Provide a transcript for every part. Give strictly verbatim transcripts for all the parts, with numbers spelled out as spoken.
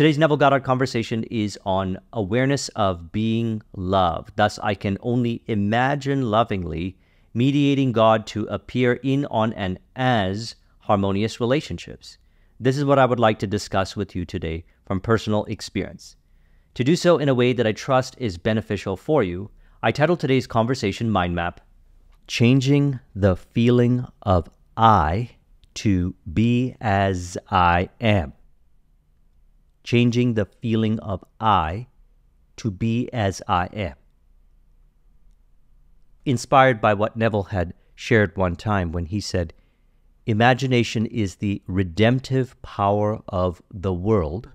Today's Neville Goddard conversation is on awareness of being love. Thus, I can only imagine lovingly mediating God to appear in, on, and as harmonious relationships. This is what I would like to discuss with you today from personal experience. To do so in a way that I trust is beneficial for you, I titled today's conversation mind map, Changing the Feeling of I to Be As I Am. Changing the feeling of I to be as I am. Inspired by what Neville had shared one time when he said, imagination is the redemptive power of the world,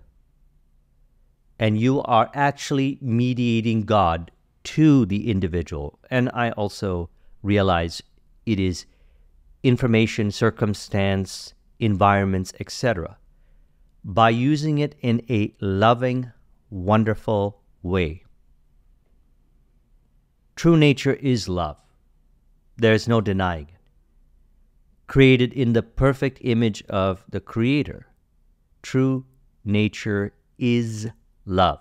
and you are actually mediating God to the individual. And I also realize it is information, circumstance, environments, et cetera, by using it in a loving, wonderful way. True nature is love. There is no denying it. Created in the perfect image of the Creator, true nature is love.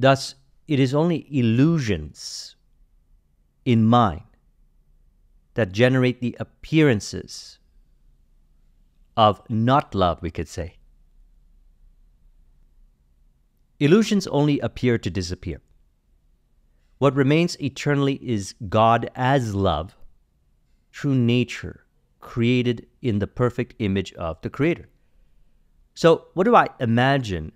Thus, it is only illusions in mind that generate the appearances of not love, we could say. Illusions only appear to disappear. What remains eternally is God as love, true nature, created in the perfect image of the Creator. So what do I imagine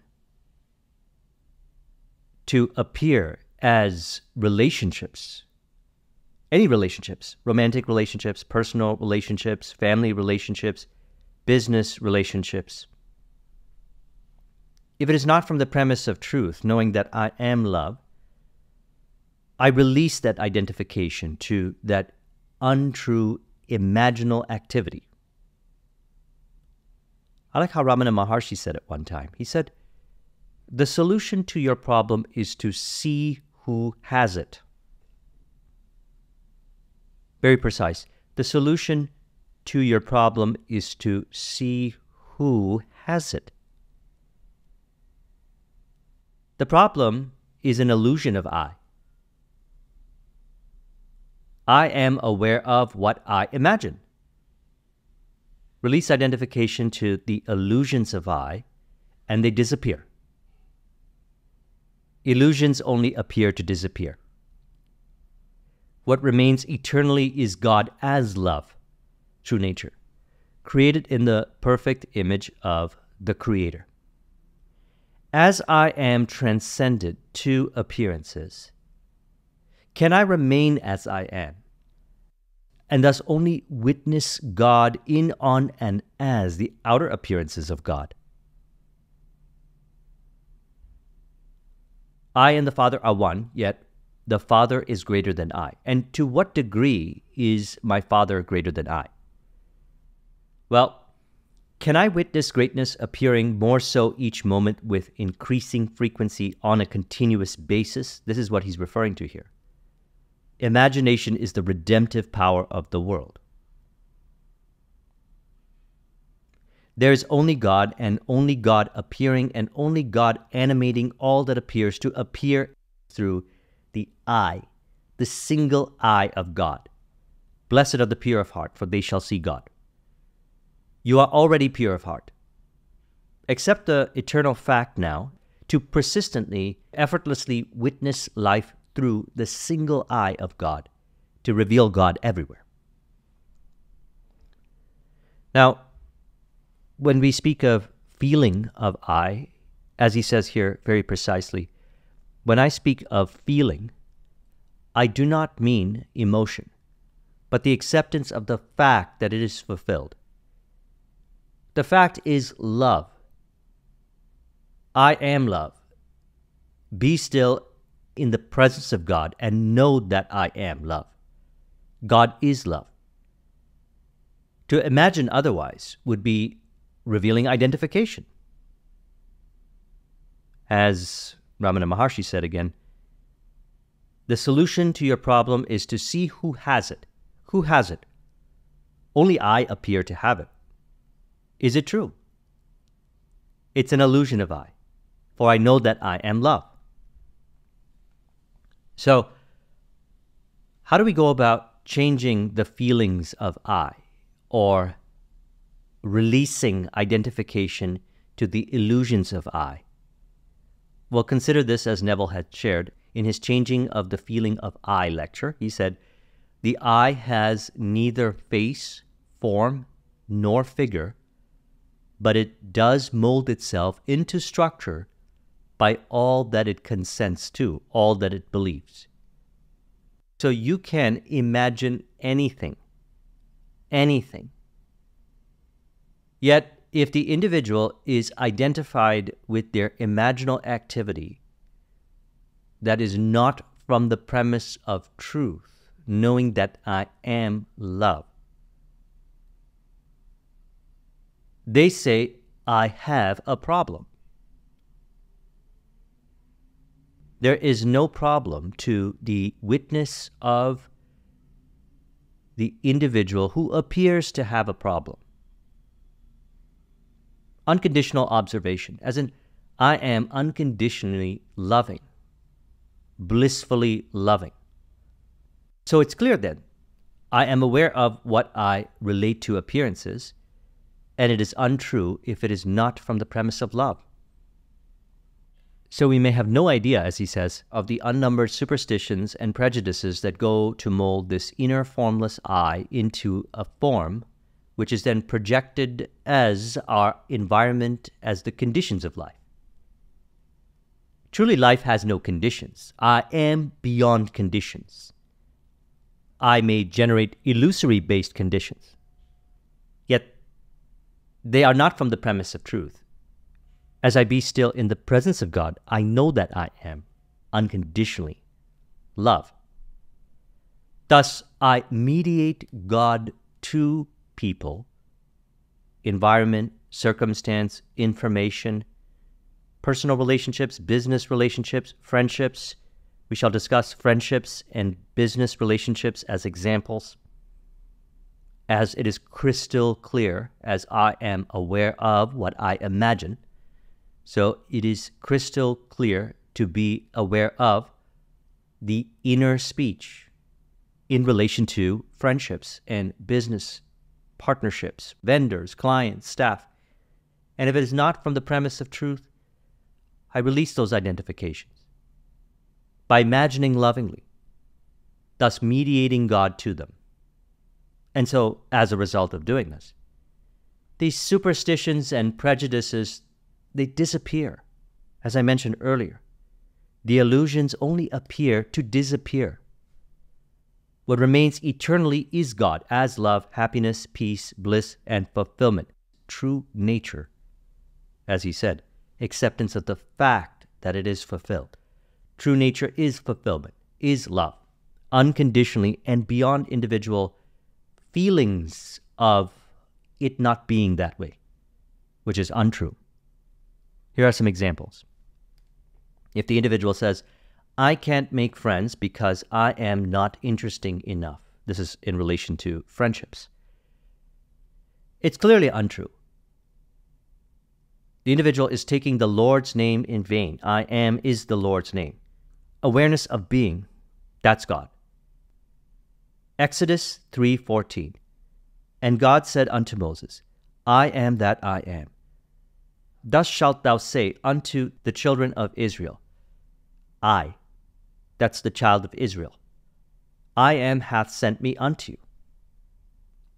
to appear as relationships? Any relationships, romantic relationships, personal relationships, family relationships, business relationships. If it is not from the premise of truth, knowing that I am love, I release that identification to that untrue imaginal activity. I like how Ramana Maharshi said it one time. He said, the solution to your problem is to see who has it. Very precise. The solution to your problem is to see who has it. The problem is an illusion of I. I am aware of what I imagine. Release identification to the illusions of I, and they disappear. Illusions only appear to disappear. What remains eternally is God as love, true nature, created in the perfect image of the Creator. As I am transcended to appearances, can I remain as I am, and thus only witness God in, on, and as the outer appearances of God? I and the Father are one, yet the Father is greater than I. And to what degree is my Father greater than I? Well, can I witness greatness appearing more so each moment with increasing frequency on a continuous basis? This is what he's referring to here. Imagination is the redemptive power of the world. There is only God, and only God appearing, and only God animating all that appears to appear through the I, the single I of God. Blessed are the pure of heart, for they shall see God. You are already pure of heart. Accept the eternal fact now to persistently, effortlessly witness life through the single I of God, to reveal God everywhere. Now, when we speak of feeling of I, as he says here very precisely, when I speak of feeling, I do not mean emotion, but the acceptance of the fact that it is fulfilled. The fact is love. I am love. Be still in the presence of God and know that I am love. God is love. To imagine otherwise would be revealing identification. As Ramana Maharshi said again, the solution to your problem is to see who has it. Who has it? Only I appear to have it. Is it true? It's an illusion of I, for I know that I am love. So, how do we go about changing the feelings of I, or releasing identification to the illusions of I? Well, consider this as Neville had shared in his Changing of the Feeling of I lecture. He said, the I has neither face, form, nor figure, but it does mold itself into structure by all that it consents to, all that it believes. So you can imagine anything, anything. Yet, if the individual is identified with their imaginal activity that is not from the premise of truth, knowing that I am love, they say, I have a problem. There is no problem to the witness of the individual who appears to have a problem. Unconditional observation, as in, I am unconditionally loving, blissfully loving. So it's clear then, I am aware of what I relate to appearances, and it is untrue if it is not from the premise of love. So we may have no idea, as he says, of the unnumbered superstitions and prejudices that go to mold this inner formless I into a form, which is then projected as our environment, as the conditions of life. Truly, life has no conditions. I am beyond conditions. I may generate illusory-based conditions, yet they are not from the premise of truth. As I be still in the presence of God, I know that I am unconditionally love. Thus, I mediate God to people, environment, circumstance, information, personal relationships, business relationships, friendships. We shall discuss friendships and business relationships as examples, as it is crystal clear, as I am aware of what I imagine. So it is crystal clear to be aware of the inner speech in relation to friendships and business partnerships, vendors, clients, staff. And if it is not from the premise of truth, I release those identifications by imagining lovingly, thus mediating God to them. And so, as a result of doing this, these superstitions and prejudices, they disappear. As I mentioned earlier, the illusions only appear to disappear. What remains eternally is God as love, happiness, peace, bliss, and fulfillment. True nature, as he said, acceptance of the fact that it is fulfilled. True nature is fulfillment, is love, unconditionally and beyond individual feelings of it not being that way, which is untrue. Here are some examples. If the individual says, I can't make friends because I am not interesting enough. This is in relation to friendships. It's clearly untrue. The individual is taking the Lord's name in vain. I am is the Lord's name. Awareness of being, that's God. Exodus three fourteen. And God said unto Moses, I am that I am. Thus shalt thou say unto the children of Israel, I, that's the child of Israel, I am hath sent me unto you.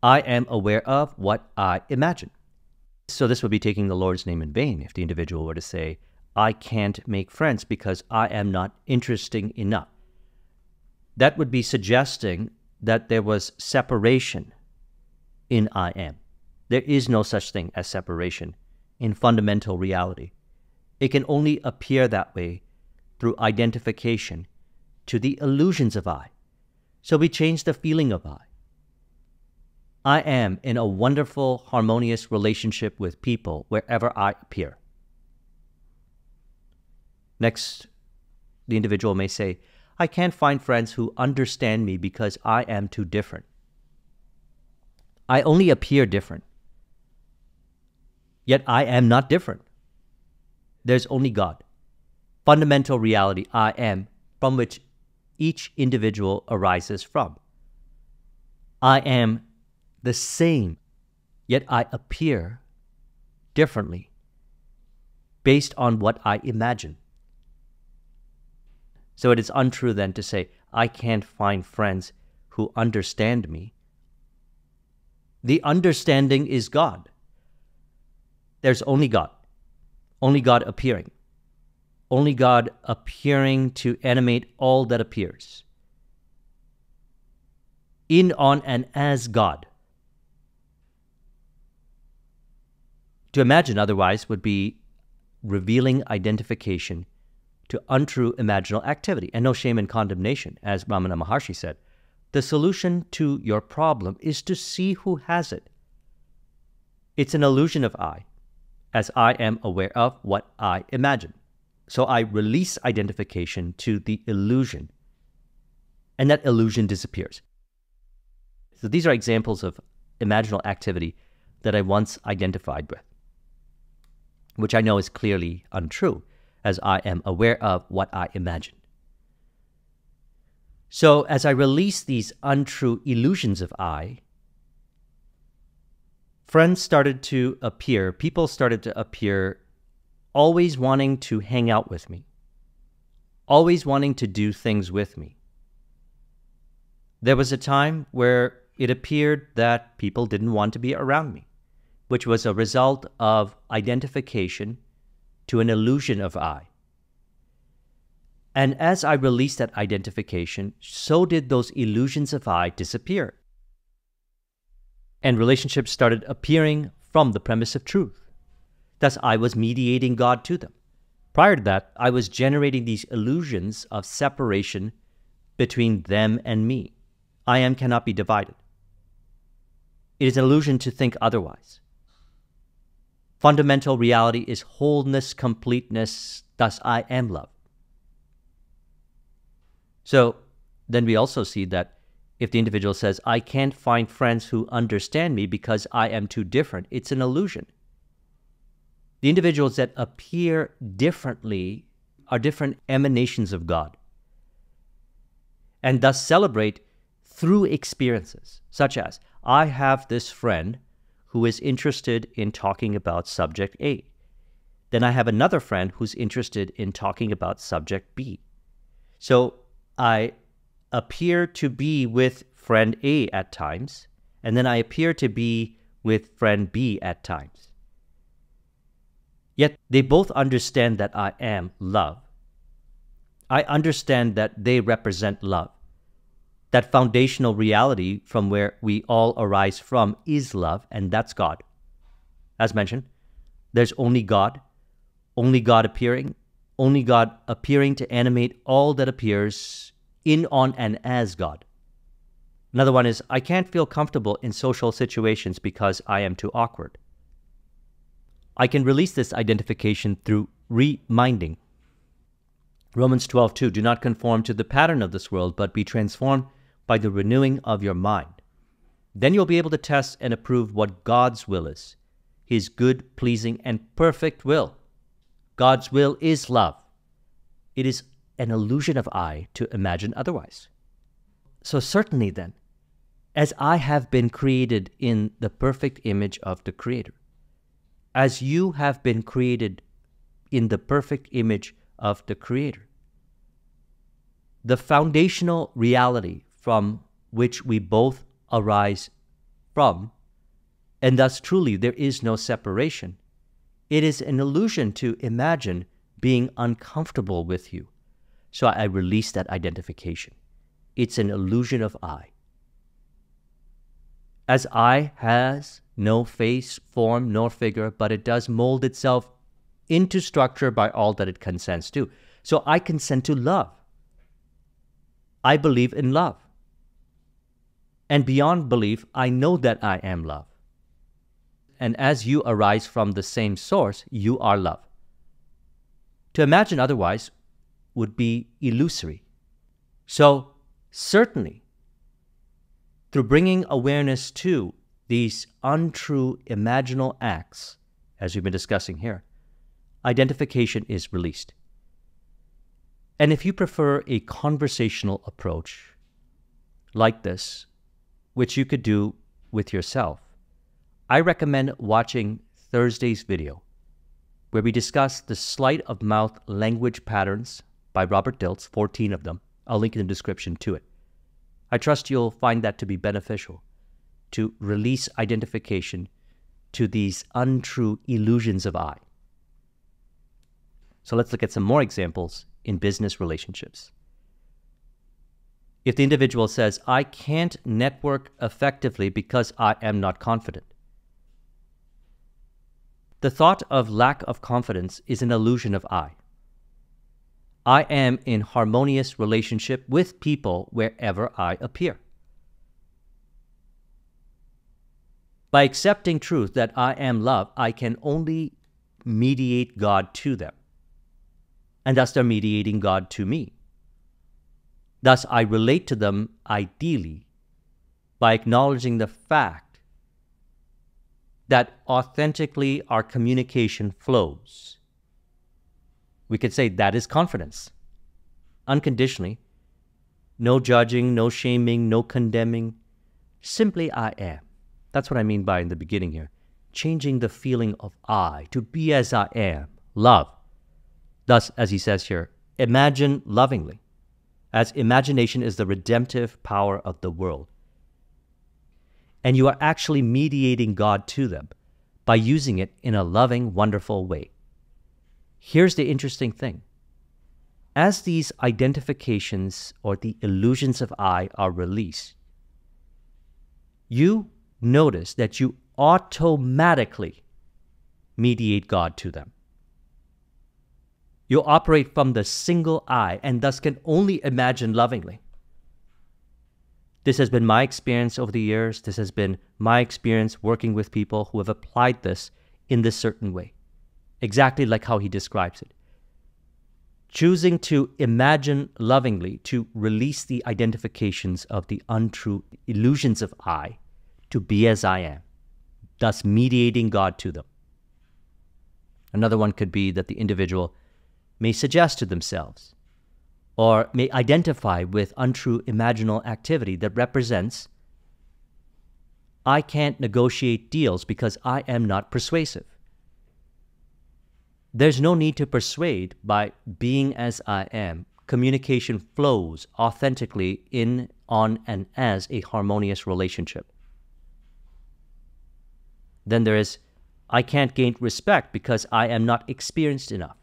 I am aware of what I imagine. So this would be taking the Lord's name in vain if the individual were to say, I can't make friends because I am not interesting enough. That would be suggesting that there was separation in I am. There is no such thing as separation in fundamental reality. It can only appear that way through identification to the illusions of I. So we change the feeling of I. I am in a wonderful, harmonious relationship with people wherever I appear. Next, the individual may say, I can't find friends who understand me because I am too different. I only appear different. Yet I am not different. There's only God. Fundamental reality, I am, from which each individual arises from. I am the same, yet I appear differently based on what I imagine. So it is untrue then to say, I can't find friends who understand me. The understanding is God. There's only God. Only God appearing. Only God appearing to animate all that appears. In, on, and as God. To imagine otherwise would be revealing identification to untrue imaginal activity, and no shame in condemnation, as Ramana Maharshi said. The solution to your problem is to see who has it. It's an illusion of I, as I am aware of what I imagine. So I release identification to the illusion, and that illusion disappears. So these are examples of imaginal activity that I once identified with, which I know is clearly untrue, as I am aware of what I imagine. So as I release these untrue illusions of I, friends started to appear, people started to appear, always wanting to hang out with me, always wanting to do things with me. There was a time where it appeared that people didn't want to be around me, which was a result of identification to an illusion of I. And as I released that identification, so did those illusions of I disappear. And relationships started appearing from the premise of truth. Thus, I was mediating God to them. Prior to that, I was generating these illusions of separation between them and me. I am cannot be divided. It is an illusion to think otherwise. Fundamental reality is wholeness, completeness, thus I am love. So then we also see that if the individual says, I can't find friends who understand me because I am too different, it's an illusion. The individuals that appear differently are different emanations of God, and thus celebrate through experiences, such as, I have this friend who is interested in talking about subject A. Then I have another friend who's interested in talking about subject B. So I appear to be with friend A at times, and then I appear to be with friend B at times. Yet they both understand that I am love. I understand that they represent love. That foundational reality from where we all arise from is love, and that's God. As mentioned, there's only God, only God appearing, only God appearing to animate all that appears in, on, and as God. Another one is, I can't feel comfortable in social situations because I am too awkward. I can release this identification through reminding. Romans twelve two, do not conform to the pattern of this world, but be transformed by the renewing of your mind. Then you'll be able to test and approve what God's will is, His good, pleasing, and perfect will. God's will is love. It is an illusion of I to imagine otherwise. So certainly then, as I have been created in the perfect image of the Creator, as you have been created in the perfect image of the Creator, the foundational reality from which we both arise from, and thus truly there is no separation, it is an illusion to imagine being uncomfortable with you. So I release that identification. It's an illusion of I. As I has no face, form, nor figure, but it does mold itself into structure by all that it consents to. So I consent to love. I believe in love. And beyond belief, I know that I am love. And as you arise from the same source, you are love. To imagine otherwise would be illusory. So certainly, through bringing awareness to these untrue imaginal acts as we've been discussing here, identification is released. And if you prefer a conversational approach like this, which you could do with yourself, I recommend watching Thursday's video, where we discuss the sleight of mouth language patterns by Robert Dilts, fourteen of them. I'll link in the description to it. I trust you'll find that to be beneficial, to release identification to these untrue illusions of I. So let's look at some more examples in business relationships. If the individual says, I can't network effectively because I am not confident. The thought of lack of confidence is an illusion of I. I am in harmonious relationship with people wherever I appear. By accepting truth that I am love, I can only mediate God to them. And thus they're mediating God to me. Thus I relate to them ideally by acknowledging the fact that authentically our communication flows. We could say that is confidence. Unconditionally, no judging, no shaming, no condemning, simply I am. That's what I mean by in the beginning here, changing the feeling of I to be as I am, love. Thus, as he says here, imagine lovingly, as imagination is the redemptive power of the world. And you are actually mediating God to them by using it in a loving, wonderful way. Here's the interesting thing. As these identifications or the illusions of I are released, you notice that you automatically mediate God to them. You operate from the single I and thus can only imagine lovingly. This has been my experience over the years. This has been my experience working with people who have applied this in this certain way, exactly like how he describes it. Choosing to imagine lovingly to release the identifications of the untrue illusions of I to be as I am, thus mediating God to them. Another one could be that the individual may suggest to themselves or may identify with untrue imaginal activity that represents I can't negotiate deals because I am not persuasive. There's no need to persuade by being as I am. Communication flows authentically in, on, and as a harmonious relationship. Then there is, I can't gain respect because I am not experienced enough.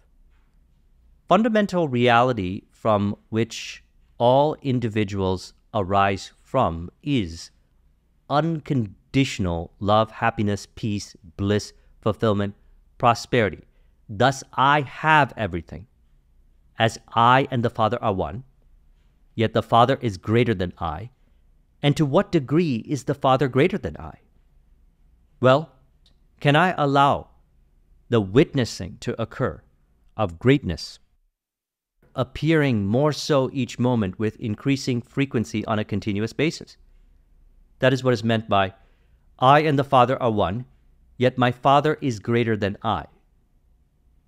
Fundamental reality from which all individuals arise from is unconditional love, happiness, peace, bliss, fulfillment, prosperity. Thus I have everything, as I and the Father are one, yet the Father is greater than I. And to what degree is the Father greater than I? Well, can I allow the witnessing to occur of greatness, appearing more so each moment with increasing frequency on a continuous basis? That is what is meant by, I and the Father are one, yet my Father is greater than I.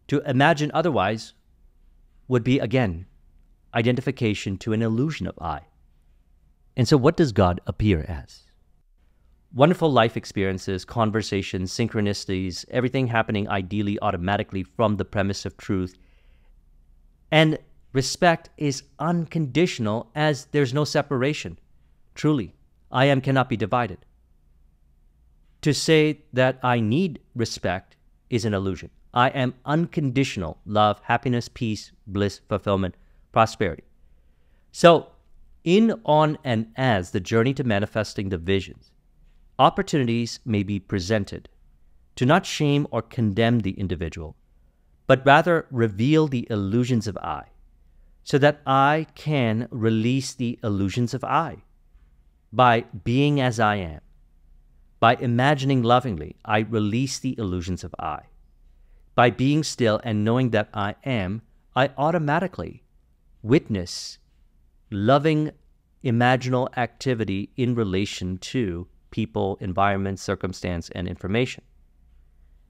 To imagine otherwise would be, again, identification to an illusion of I. And so what does God appear as? Wonderful life experiences, conversations, synchronicities, everything happening ideally automatically from the premise of truth. And respect is unconditional as there's no separation. Truly, I am cannot be divided. To say that I need respect is an illusion. I am unconditional love, happiness, peace, bliss, fulfillment, prosperity. So in, on, and as the journey to manifesting the visions, opportunities may be presented to not shame or condemn the individual, but rather reveal the illusions of I, so that I can release the illusions of I by being as I am. By imagining lovingly, I release the illusions of I. By being still and knowing that I am, I automatically witness loving imaginal activity in relation to people, environment, circumstance, and information.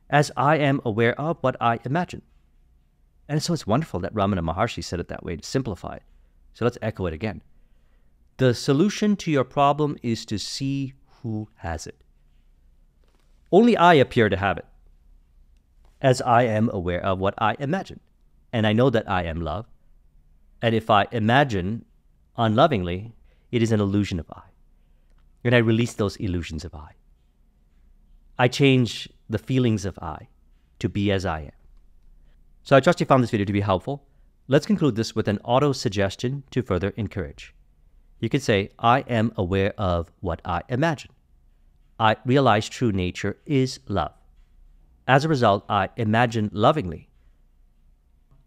as I am aware of what I imagine. And so it's wonderful that Ramana Maharshi said it that way to simplify it. So let's echo it again. The solution to your problem is to see who has it. Only I appear to have it, as I am aware of what I imagine. And I know that I am love. And if I imagine unlovingly, it is an illusion of I. And I release those illusions of I. I change the feelings of I to be as I am. So I trust you found this video to be helpful. Let's conclude this with an auto suggestion to further encourage. You could say, I am aware of what I imagine. I realize true nature is love. As a result, I imagine lovingly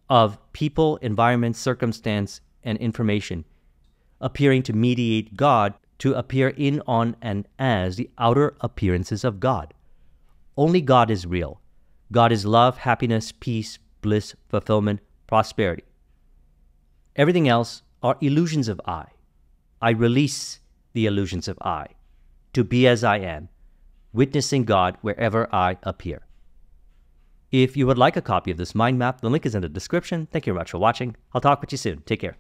of people, environment, circumstance, and information appearing to mediate God, to appear in, on, and as the outer appearances of God. Only God is real. God is love, happiness, peace, bliss, fulfillment, prosperity. Everything else are illusions of I. I release the illusions of I to be as I am, witnessing God wherever I appear. If you would like a copy of this mind map, the link is in the description. Thank you very much for watching. I'll talk with you soon. Take care.